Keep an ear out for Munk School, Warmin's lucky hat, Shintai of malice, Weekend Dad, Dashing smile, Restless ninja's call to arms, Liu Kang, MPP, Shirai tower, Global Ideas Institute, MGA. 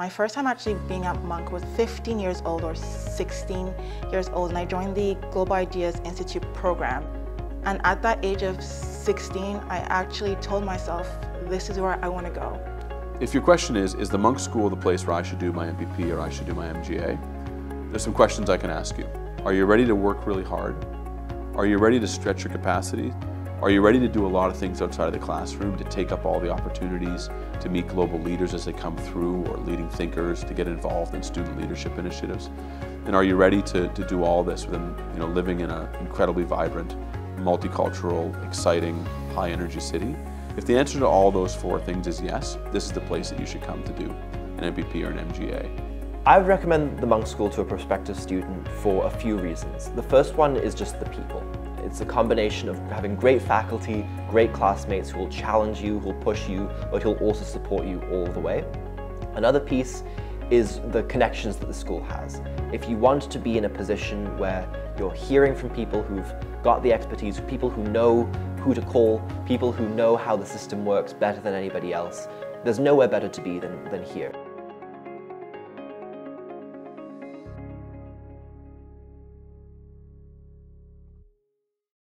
My first time actually being at Munk was 15 years old or 16 years old, and I joined the Global Ideas Institute program. And at that age of 16, I actually told myself, this is where I want to go. If your question is the Munk School the place where I should do my MPP or I should do my MGA? There's some questions I can ask you. Are you ready to work really hard? Are you ready to stretch your capacity? Are you ready to do a lot of things outside of the classroom, to take up all the opportunities, to meet global leaders as they come through, or leading thinkers, to get involved in student leadership initiatives? And are you ready to do all this within, living in an incredibly vibrant, multicultural, exciting, high-energy city? If the answer to all those four things is yes, this is the place that you should come to do an MPP or an MGA. I would recommend the Munk School to a prospective student for a few reasons. The first one is just the people. It's a combination of having great faculty, great classmates who will challenge you, who will push you, but who will also support you all the way. Another piece is the connections that the school has. If you want to be in a position where you're hearing from people who've got the expertise, people who know who to call, people who know how the system works better than anybody else, there's nowhere better to be than here.